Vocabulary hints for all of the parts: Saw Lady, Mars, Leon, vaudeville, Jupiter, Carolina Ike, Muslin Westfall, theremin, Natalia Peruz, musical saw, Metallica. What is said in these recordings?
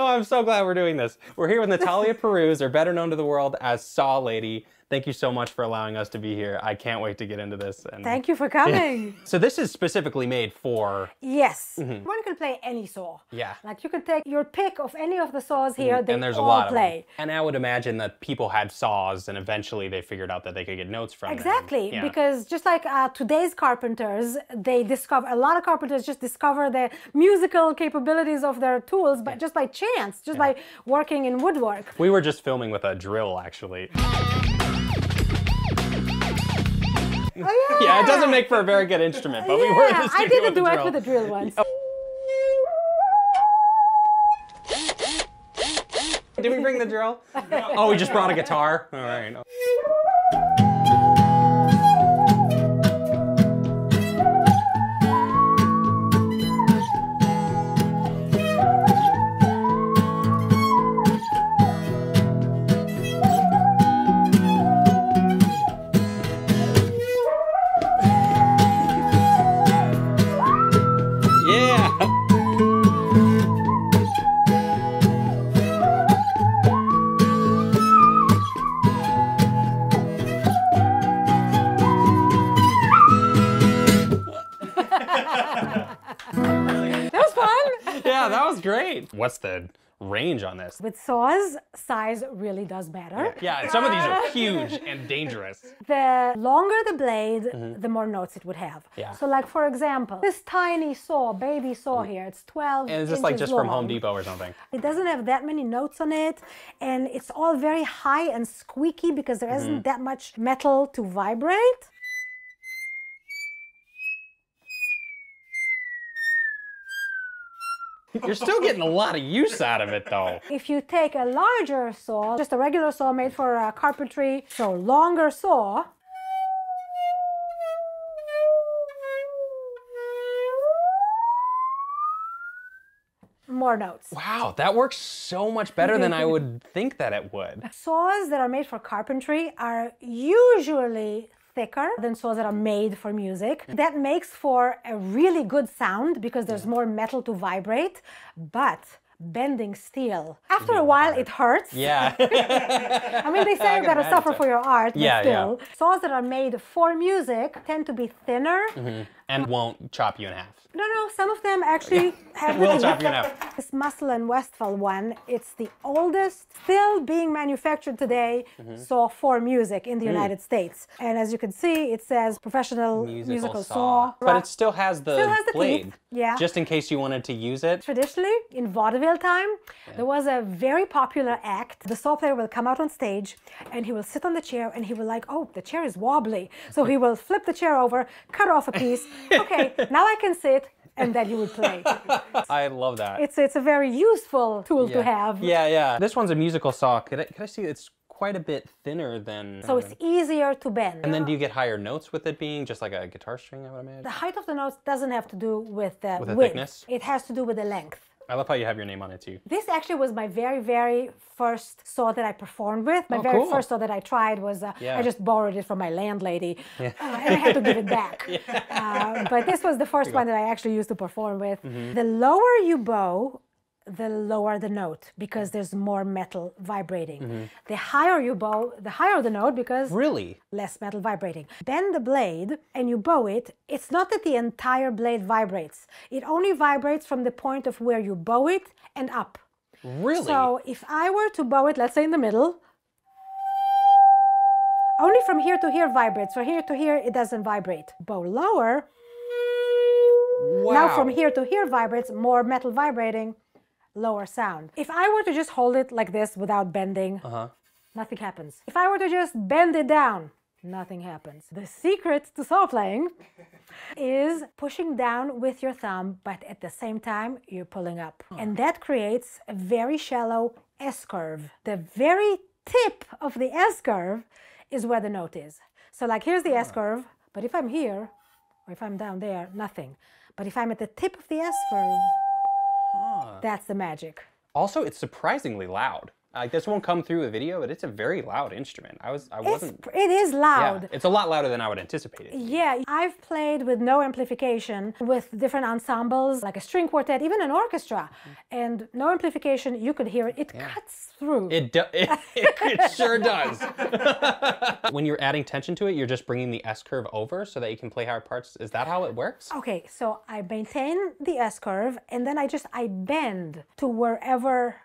Oh, I'm so glad we're doing this. We're here with Natalia Peruz, or better known to the world as Saw Lady. Thank you so much for allowing us to be here. I can't wait to get into this. And thank you for coming. So this is specifically made for... Yes. Mm-hmm. One can play any saw. Yeah. Like you could take your pick of any of the saws here. Mm-hmm. And there's a lot of them. And I would imagine that people had saws and eventually they figured out that they could get notes from them. Exactly. Yeah. Because just like today's carpenters, they discover, a lot of carpenters just discover the musical capabilities of their tools, but just by chance, just by working in woodwork. We were just filming with a drill, actually. Oh, yeah. Yeah, it doesn't make for a very good instrument, but we were in the studio I did a duet with a drill once. Did we bring the drill? Oh, we just brought a guitar? All right. Great. What's the range on this? With saws, size really does matter. Yeah, and some of these are huge and dangerous. The longer the blade, the more notes it would have. Yeah. So like, for example, this tiny saw, baby saw here, it's 12 And it's just like just long. From Home Depot or something. It doesn't have that many notes on it, and it's all very high and squeaky because there isn't that much metal to vibrate. You're still getting a lot of use out of it, though. If you take a larger saw, just a regular saw made for carpentry, so longer saw, more notes. Wow, that works so much better than I would think that it would. Saws that are made for carpentry are usually thicker than saws that are made for music. That makes for a really good sound because there's more metal to vibrate, but bending steel, after a while it hurts. Yeah. I mean, they say you gotta suffer for your art, but still. Yeah. Saws that are made for music tend to be thinner. And won't chop you in half. No, no, some of them actually have... will chop you in half. This Muslin Westfall one, it's the oldest, still being manufactured today, saw for music in the United States. And as you can see, it says professional musical saw. But it still has the blade. Yeah. Just in case you wanted to use it. Traditionally, in vaudeville time, there was a very popular act. The saw player will come out on stage and he will sit on the chair and he will like, oh, the chair is wobbly. So he will flip the chair over, cut off a piece. Okay, now I can sit, and then you would play. I love that. It's a very useful tool to have. Yeah, yeah. This one's a musical saw. Could I see it's quite a bit thinner than... So it's easier to bend. And then do you get higher notes with it being just like a guitar string, I would imagine? The height of the notes doesn't have to do with the width. Thickness? It has to do with the length. I love how you have your name on it too. This actually was my very, very first saw that I performed with. My very first saw that I tried was, I just borrowed it from my landlady and I had to give it back. But this was the first one that I actually used to perform with. The lower you bow, the lower the note because there's more metal vibrating. The higher you bow, the higher the note because less metal vibrating. Bend the blade and you bow it. It's not that the entire blade vibrates. It only vibrates from the point of where you bow it and up. Really? So if I were to bow it, let's say in the middle, only from here to here vibrates. From here to here, it doesn't vibrate. Bow lower. Wow. Now from here to here vibrates, more metal vibrating. Lower sound. If I were to just hold it like this without bending, nothing happens. If I were to just bend it down, nothing happens. The secret to saw playing is pushing down with your thumb, but at the same time, you're pulling up. And that creates a very shallow S-curve. The very tip of the S-curve is where the note is. So like here's the S-curve, but if I'm here, or if I'm down there, nothing. But if I'm at the tip of the S-curve, that's the magic. Also, it's surprisingly loud. Like this won't come through the video, but it's a very loud instrument. It is loud. Yeah, it's a lot louder than I would anticipate it. Yeah, I've played with no amplification with different ensembles, like a string quartet, even an orchestra, and no amplification. You could hear it. It cuts through. It sure does. When you're adding tension to it, you're just bringing the S curve over so that you can play higher parts. Is that how it works? Okay, so I maintain the S curve, and then I bend to wherever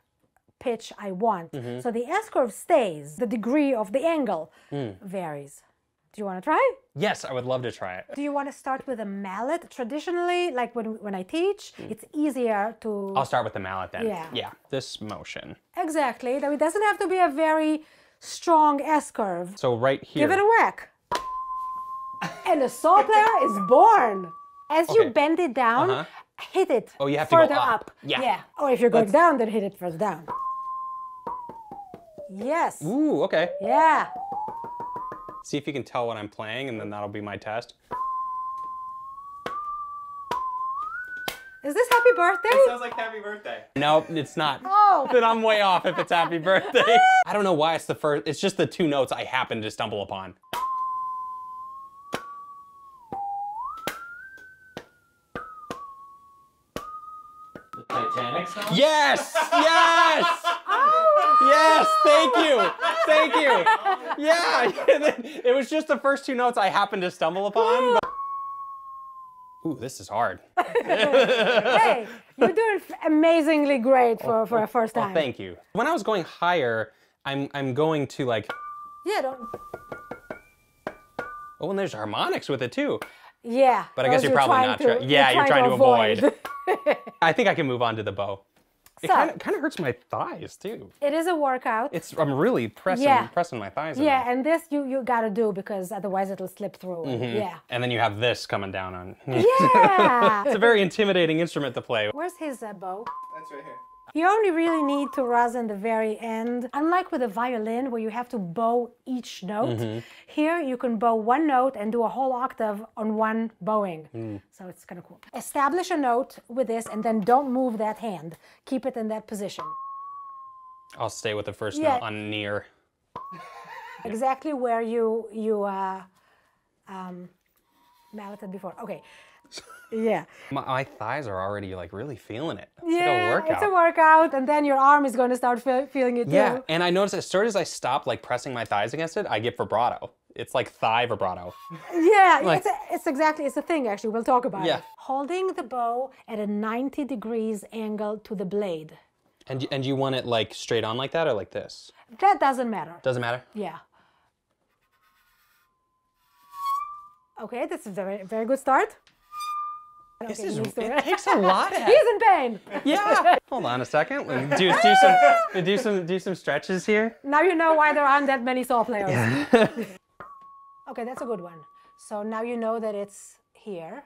pitch I want. Mm-hmm. So the S curve stays, the degree of the angle varies. Do you want to try? Yes, I would love to try it. Do you want to start with a mallet? Traditionally, like when I teach, it's easier to... I'll start with the mallet then. Yeah, this motion. Exactly, it doesn't have to be a very strong S curve. So right here. Give it a whack. And the saw player is born. As you bend it down, hit it further up. Yeah. Or if you're going down, then hit it further down. Yes. Ooh, okay. Yeah. See if you can tell what I'm playing, and then that'll be my test. Is this Happy Birthday? It sounds like Happy Birthday. No, it's not. Oh. Then I'm way off if it's Happy Birthday. I don't know why it's the first, it's just the two notes I happen to stumble upon. Yes! Yes! Oh. Yes! Thank you! Thank you! Yeah! It was just the first two notes I happened to stumble upon. But... Ooh, this is hard. Hey, you're doing amazingly great for a first time. Oh, thank you. When I was going higher, I'm going to like... Yeah, don't... Oh, and there's harmonics with it too. Yeah. But I guess you're probably not trying. Yeah, you're trying to avoid. I think I can move on to the bow. So, it kind of hurts my thighs too. It is a workout. I'm really pressing my thighs. Yeah, and this you gotta do because otherwise it'll slip through. Mm-hmm. Yeah. And then you have this coming down on. Yeah. It's a very intimidating instrument to play. Where's his bow? That's right here. You only really need to rosin the very end. Unlike with a violin where you have to bow each note, here you can bow one note and do a whole octave on one bowing. So it's kind of cool. Establish a note with this and then don't move that hand. Keep it in that position. I'll stay with the first note on near. Exactly where you malleted before. Okay. Yeah. My thighs are already like really feeling it. It's like a workout. It's a workout, and then your arm is going to start feeling it too. Yeah, and I noticed as soon as I stop like pressing my thighs against it, I get vibrato. It's like thigh vibrato. Yeah, like, it's a thing actually, we'll talk about it. Holding the bow at a 90 degrees angle to the blade. And you want it like straight on like that or like this? That doesn't matter. Doesn't matter? Yeah. Okay, that's a very, very good start. This is, it takes a lot out. He's in pain. Yeah. Hold on a second. Do some stretches here. Now you know why there aren't that many saw players. Yeah. Okay, that's a good one. So now you know that it's here.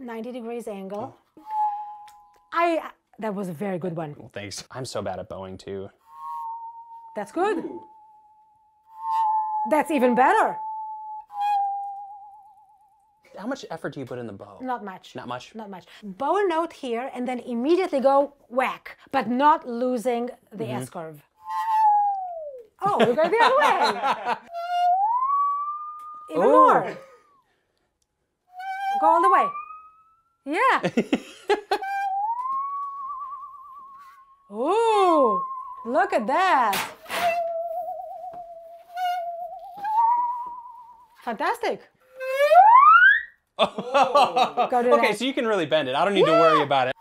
90 degrees angle. Oh. That was a very good one. Well, thanks. I'm so bad at bowing too. That's good. Ooh. That's even better. How much effort do you put in the bow? Not much. Not much? Not much. Bow a note here and then immediately go whack, but not losing the S curve. Oh, you go the other way. Even more. Go all the way. Yeah. Ooh, look at that. Fantastic. Okay, so you can really bend it. I don't need to worry about it.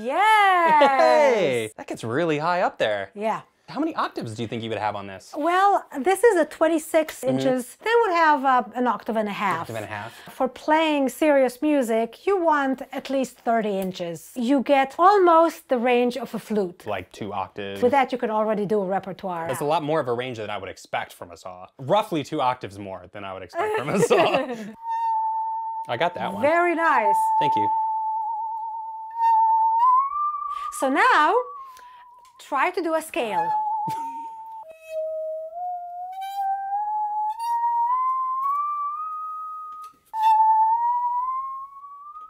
Yes! Hey, that gets really high up there. Yeah. How many octaves do you think you would have on this? Well, this is a 26 inches. They would have an octave and a half. Octave and a half. For playing serious music, you want at least 30 inches. You get almost the range of a flute. Like 2 octaves. With that, you could already do a repertoire. That's a lot more of a range than I would expect from a saw. Roughly 2 octaves more than I would expect from a saw. I got that one. Very nice. Thank you. So now, try to do a scale.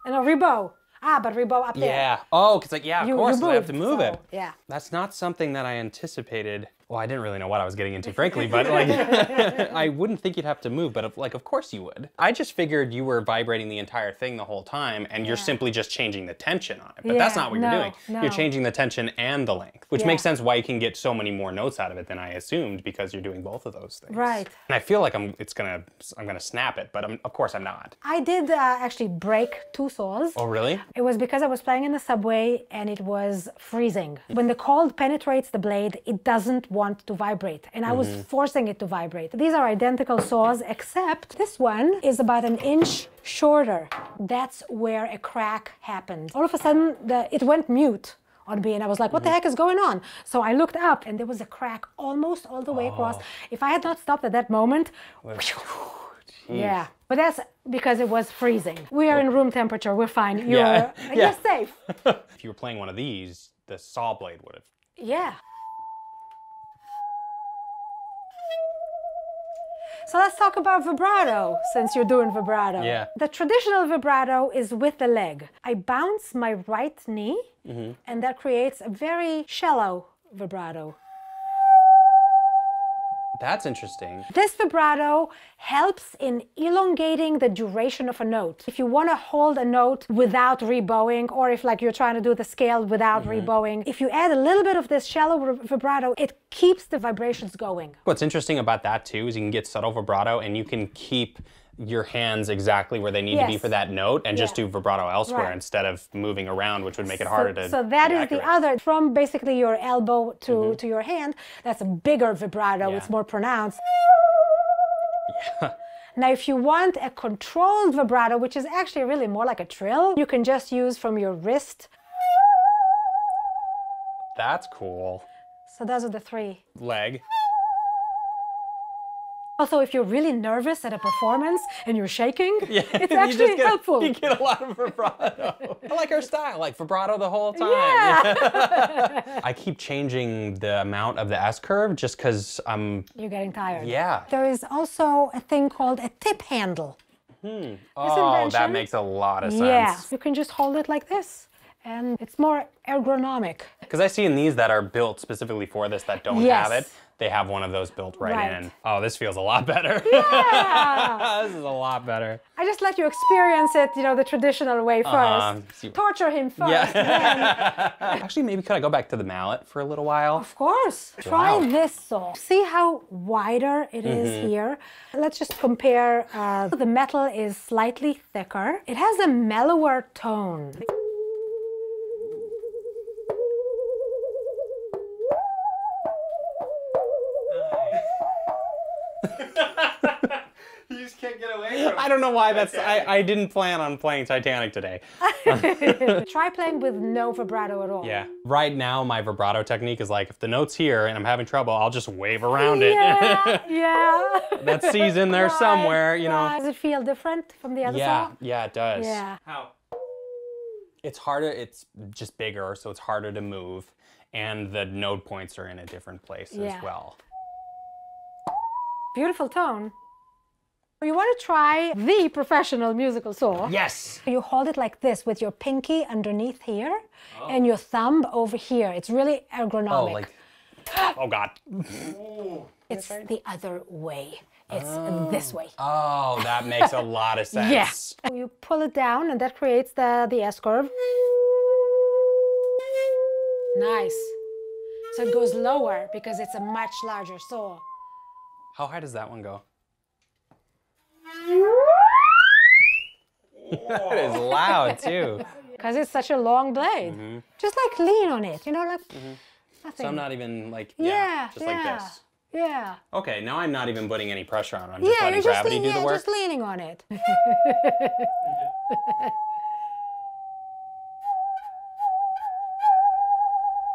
And a rebow. but we bow up there. Yeah. Oh, because like, yeah, of course, I have to move it. Yeah. That's not something that I anticipated. Well, I didn't really know what I was getting into, frankly, but like, I wouldn't think you'd have to move, but like, of course you would. I just figured you were vibrating the entire thing the whole time, and you're simply just changing the tension on it, but that's not what you're doing. No. You're changing the tension and the length, which makes sense why you can get so many more notes out of it than I assumed, because you're doing both of those things. Right. And I feel like I'm gonna snap it, but of course I'm not. I did actually break two saws. Oh, really? It was because I was playing in the subway and it was freezing. When the cold penetrates the blade, it doesn't want to vibrate, and I was forcing it to vibrate. These are identical saws, except this one is about an inch shorter. That's where a crack happened. All of a sudden, it went mute on me, and I was like, what the heck is going on? So I looked up, and there was a crack almost all the way across. If I had not stopped at that moment, yeah. But that's because it was freezing. We are in room temperature, we're fine. You're, you're safe. If you were playing one of these, the saw blade would have. Yeah. So let's talk about vibrato, since you're doing vibrato. Yeah. The traditional vibrato is with the leg. I bounce my right knee, and that creates a very shallow vibrato. That's interesting. This vibrato helps in elongating the duration of a note. If you want to hold a note without rebowing, or if like you're trying to do the scale without rebowing, if you add a little bit of this shallow vibrato, it keeps the vibrations going. What's interesting about that too is you can get subtle vibrato and you can keep your hands exactly where they need to be for that note and just do vibrato elsewhere instead of moving around, which would make it harder to. So that is the other, from basically your elbow to your hand, that's a bigger vibrato, it's more pronounced. Yeah. Now, if you want a controlled vibrato, which is actually really more like a trill, you can just use from your wrist. That's cool. So those are the three. Leg. Also, if you're really nervous at a performance and you're shaking, it's actually helpful. You get a lot of vibrato. I like our style, like vibrato the whole time. Yeah. I keep changing the amount of the S-curve just because I'm... You're getting tired. Yeah. There is also a thing called a tip handle. Oh, that makes a lot of sense. Yeah. You can just hold it like this. And it's more ergonomic. Because I see in these that are built specifically for this that don't have it, they have one of those built right in. Oh, this feels a lot better. Yeah. This is a lot better. I just let you experience it, you know, the traditional way first. Torture him first. Yeah. Then. Actually, maybe could I go back to the mallet for a little while? Of course. Wow. Try this saw. See how wider it is here? Let's just compare. The metal is slightly thicker. It has a mellower tone. I don't know why that's, I didn't plan on playing Titanic today. Try playing with no vibrato at all. Yeah. Right now, my vibrato technique is like, if the note's here and I'm having trouble, I'll just wave around it. Yeah, yeah. That C's in there somewhere, you know. Does it feel different from the other side? Yeah, it does. Yeah. How? It's harder, it's just bigger, so it's harder to move. And the node points are in a different place as well. Beautiful tone. You want to try the professional musical saw. Yes. You hold it like this with your pinky underneath here and your thumb over here. It's really ergonomic. Oh, like, oh God. It's the other way. It's this way. Oh, that makes a lot of sense. Yes. Yeah. You pull it down and that creates the S-curve. Nice. So it goes lower because it's a much larger saw. How high does that one go? That is loud too. Because it's such a long blade. Just like lean on it, you know, like nothing. So I'm not even like, just like this. Yeah. Okay, now I'm not even putting any pressure on it. I'm just letting gravity do the work. Yeah, just leaning on it.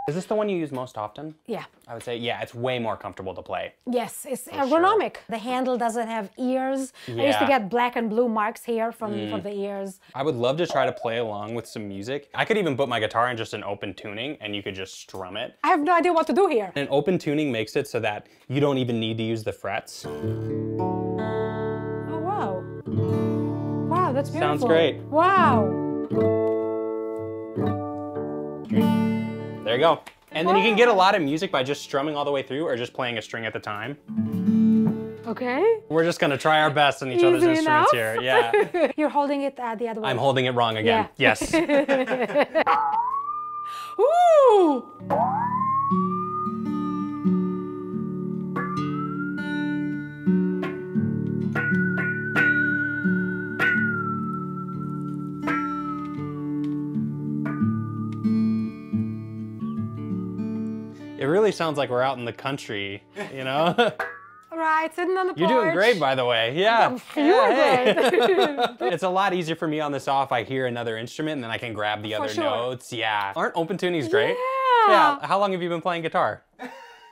Is this the one you use most often? Yeah. I would say, yeah, it's way more comfortable to play. Yes, it's ergonomic. Sure. The handle doesn't have ears. Yeah. I used to get black and blue marks here from the ears. I would love to try to play along with some music. I could even put my guitar in just an open tuning and you could just strum it. I have no idea what to do here. And open tuning makes it so that you don't even need to use the frets. Oh, wow. Wow, that's beautiful. Sounds great. Wow. There you go. And then you can get a lot of music by just strumming all the way through or just playing a string at a time. Okay. We're just gonna try our best on each other's instruments here. Yeah. You're holding it the other way. I'm holding it wrong again. Yeah. Yes. Ooh. It really sounds like we're out in the country, you know? Right, sitting on the porch. You're doing great, by the way. Yeah. You're great. It's a lot easier for me on this off. I hear another instrument and then I can grab the other notes. Yeah. Aren't open tunings great? Yeah. Yeah. How long have you been playing guitar?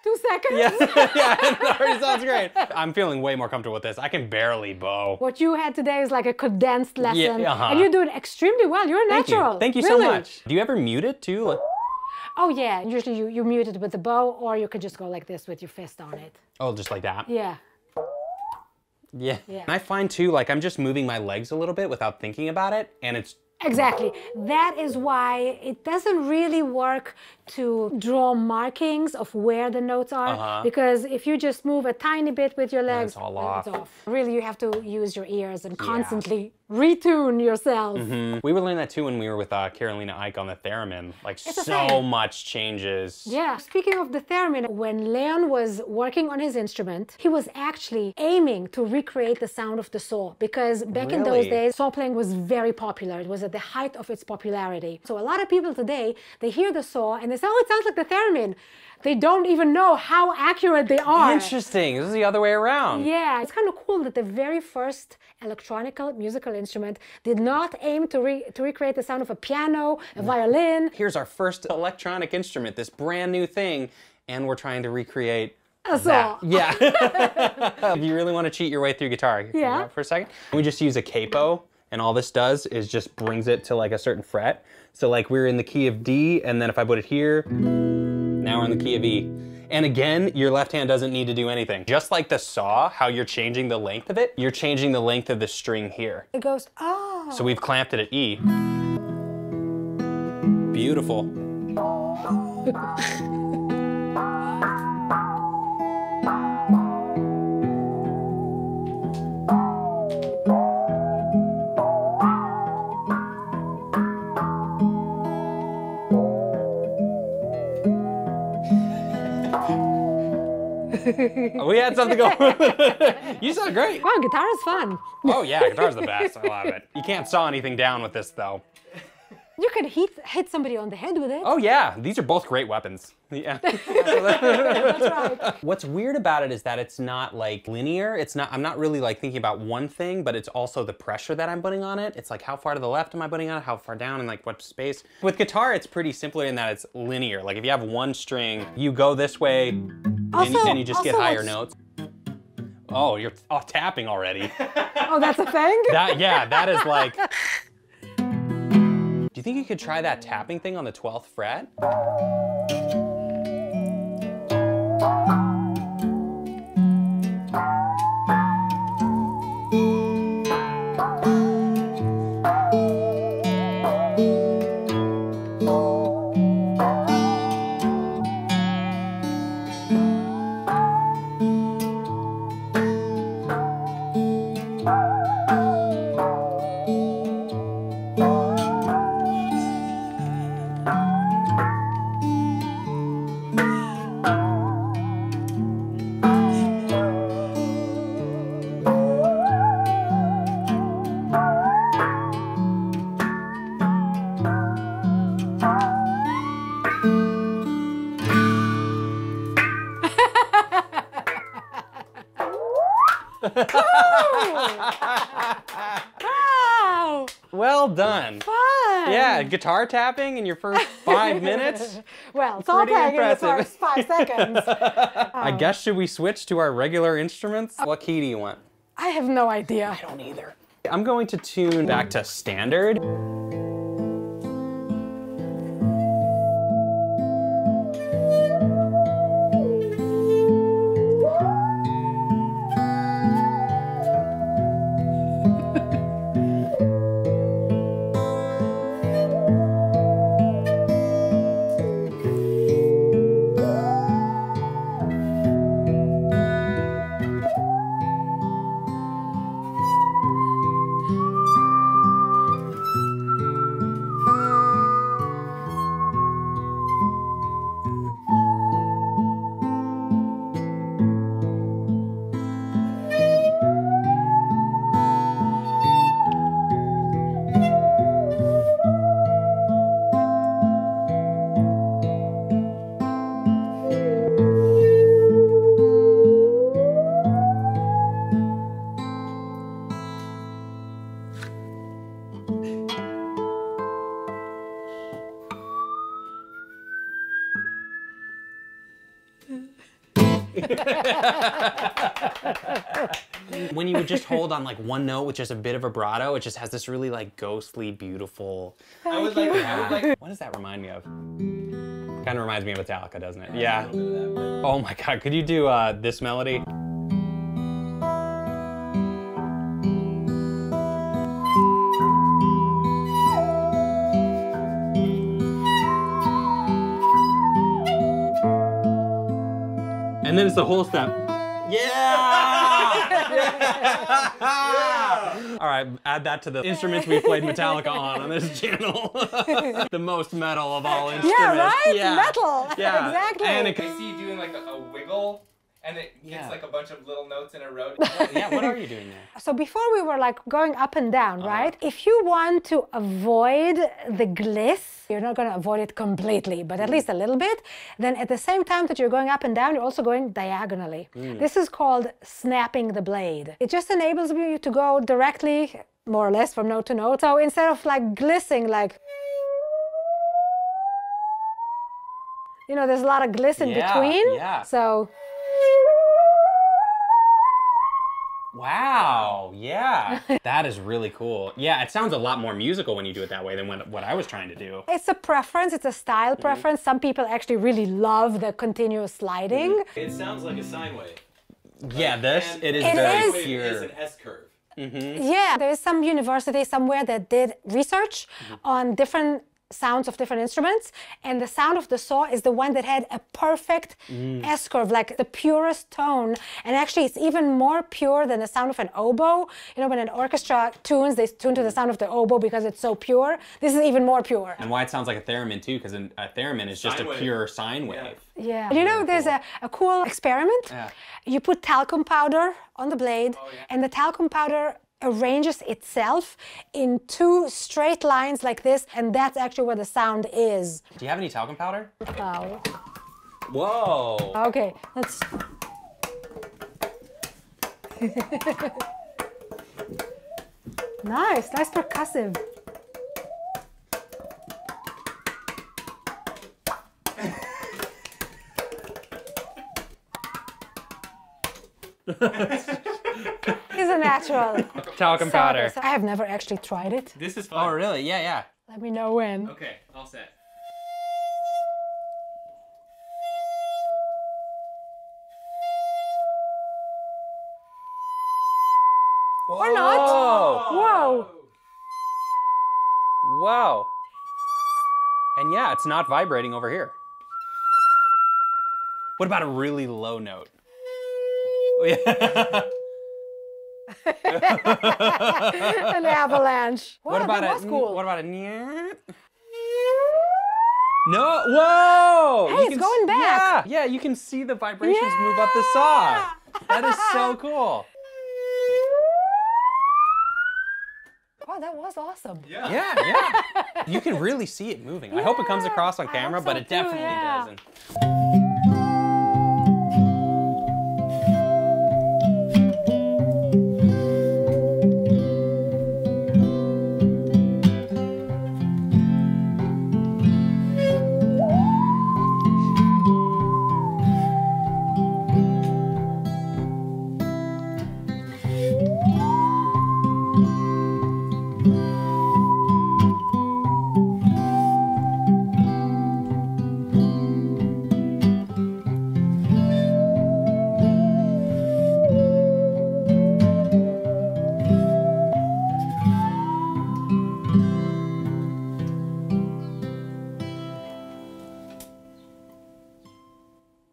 2 seconds. Yeah. Yeah, it already sounds great. I'm feeling way more comfortable with this. I can barely bow. What you had today is like a condensed lesson. Yeah, and you're doing extremely well. You're a natural. Thank you so much. Do you ever mute it too? Like, oh yeah, usually you mute it with the bow, or you can just go like this with your fist on it. Oh, just like that? Yeah. Yeah. And I find too, like I'm just moving my legs a little bit without thinking about it, and it's... Exactly. That is why it doesn't really work to draw markings of where the notes are, because if you just move a tiny bit with your legs, it's all off. Really, you have to use your ears and constantly retune yourself. We were learning that too when we were with Carolina Ike on the theremin. Like so much changes. Yeah. Speaking of the theremin, when Leon was working on his instrument, he was actually aiming to recreate the sound of the saw, because back in those days, saw playing was very popular. It was at the height of its popularity. So a lot of people today, they hear the saw and they say, oh, it sounds like the theremin. They don't even know how accurate they are. Interesting. This is the other way around. Yeah. It's kind of cool that the very first electronic musical instrument did not aim to recreate the sound of a piano, a violin. Here's our first electronic instrument, this brand new thing, and we're trying to recreate that. Yeah. If you really want to cheat your way through guitar, you know, for a second, we just use a capo. And all this does is just brings it to like a certain fret. So like we're in the key of D, and then if I put it here, now we're in the key of E. And again, your left hand doesn't need to do anything. Just like the saw, how you're changing the length of it, you're changing the length of the string here. It goes, oh. So we've clamped it at E. Beautiful. We had something going. You sound great. Oh, guitar is fun. Oh yeah, guitar's the best. I love it. You can't saw anything down with this though. You could hit somebody on the head with it. Oh yeah, these are both great weapons. Yeah. That's right. What's weird about it is that it's not like linear. It's not, I'm not really like thinking about one thing, but it's also the pressure that I'm putting on it. It's like how far to the left am I putting on it? How far down and like what space? With guitar, it's pretty simpler in that it's linear. Like if you have one string, you go this way, and you just get higher notes. Oh, you're tapping already. Oh, that's a thing? That is like... Do you think you could try that tapping thing on the 12th fret? Wow! Well done. Fun. Yeah, guitar tapping in your first 5 minutes. Well, it's all playing in the first 5 seconds. I guess should we switch to our regular instruments? What key do you want? I have no idea. I don't either. I'm going to tune back to standard. When you would just hold on like one note with just a bit of vibrato, it just has this really like ghostly, beautiful. I was like, what does that remind me of? Kind of reminds me of Metallica, doesn't it? Yeah. Oh my God, could you do this melody? And then it's the whole step. Yeah! Yeah! Yeah! All right, add that to the instruments we played Metallica on this channel. The most metal of all instruments. Yeah, right? Yeah. Metal. Yeah. Exactly. And it, I see you doing like a wiggle, and it gets like a bunch of little notes in a row. Yeah, what are you doing there? So before we were like going up and down, right? If you want to avoid the gliss, you're not going to avoid it completely, but at least a little bit. Then at the same time that you're going up and down, you're also going diagonally. This is called snapping the blade. It just enables you to go directly, more or less, from note to note. So instead of like glissing, like, you know, there's a lot of gliss in between. Yeah. So. Wow, yeah, that is really cool. Yeah, it sounds a lot more musical when you do it that way than what I was trying to do. It's a preference, it's a style preference. Some people actually really love the continuous sliding. It sounds like a sine wave. Yeah, this, it is very pure. It is an S curve. Yeah, there is some university somewhere that did research on different sounds of different instruments, and the sound of the saw is the one that had a perfect S curve, like the purest tone. And actually it's even more pure than the sound of an oboe. You know, when an orchestra tunes, they tune to the sound of the oboe because it's so pure. This is even more pure. And why it sounds like a theremin too, because a theremin is just a pure sine wave. Yeah. You know, there's a cool experiment. Yeah. You put talcum powder on the blade, and the talcum powder arranges itself in two straight lines like this, and that's actually where the sound is. Do you have any talcum powder? Oh. Whoa. Okay, let's. Nice, nice percussive. He's a natural. Talcum powder. I have never actually tried it. This is fun. Oh, really? Yeah, yeah. Let me know when. Okay, all set. Whoa. Or not. Whoa. Whoa. Whoa. And yeah, it's not vibrating over here. What about a really low note? An avalanche. What about a near? No, whoa! Hey, it's going back. Yeah, yeah, you can see the vibrations move up the saw. That is so cool. Wow, that was awesome. Yeah, yeah, yeah. You can really see it moving. Yeah, I hope it comes across on camera, but it definitely doesn't.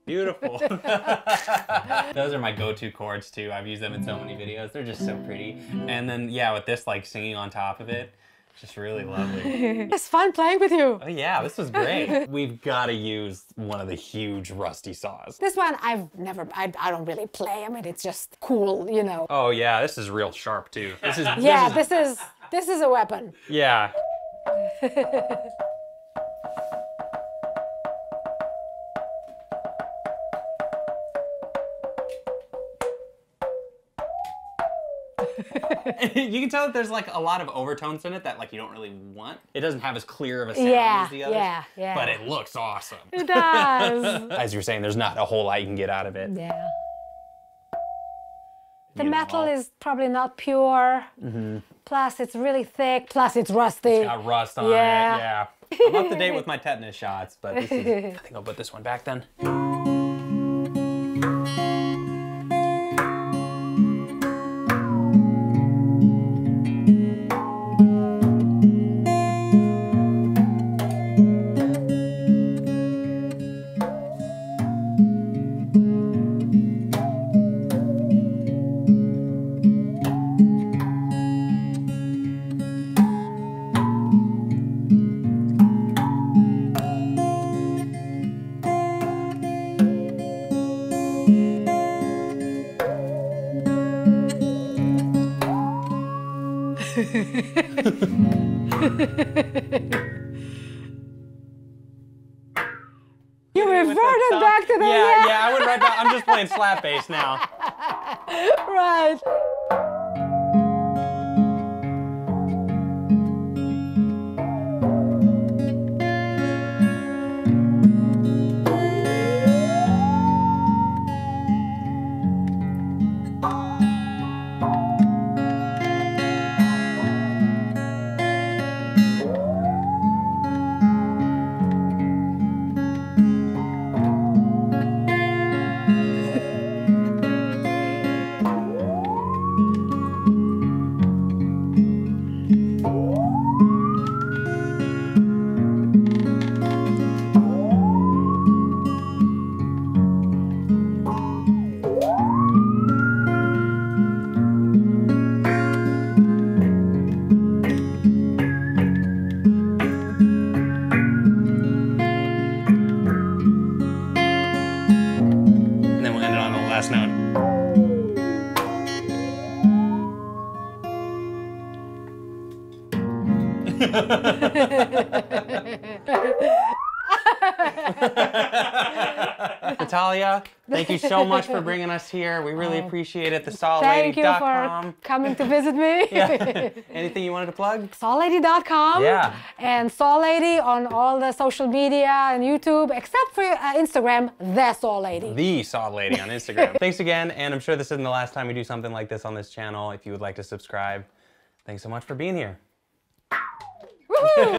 Beautiful. Those are my go-to chords too. I've used them in so many videos. They're just so pretty. And then yeah, with this like singing on top of it, just really lovely. It's fun playing with you. Oh yeah, this was great. We've got to use one of the huge rusty saws. This one I've never, I don't really play. I mean, it's just cool, you know. Oh yeah, this is real sharp too. This is this is a weapon. Yeah. You can tell that there's like a lot of overtones in it that like you don't really want. It doesn't have as clear of a sound as the others. Yeah. But it looks awesome. It does. As you were saying, there's not a whole lot you can get out of it. Yeah. The metal is probably not pure. Mm-hmm. Plus, it's really thick. Plus, it's rusty. It's got rust on it. Yeah. I'm up to date with my tetanus shots, but this is, I think I'll put this one back then. Flat bass now. Right. Natalia, thank you so much for bringing us here. We really appreciate it. The SawLady.com. Thank you for coming to visit me. Anything you wanted to plug? SawLady.com. Yeah. And Saw Lady on all the social media and YouTube, except for Instagram, The Saw Lady. The Saw Lady on Instagram. Thanks again, and I'm sure this isn't the last time we do something like this on this channel. If you would like to subscribe, thanks so much for being here. Woohoo!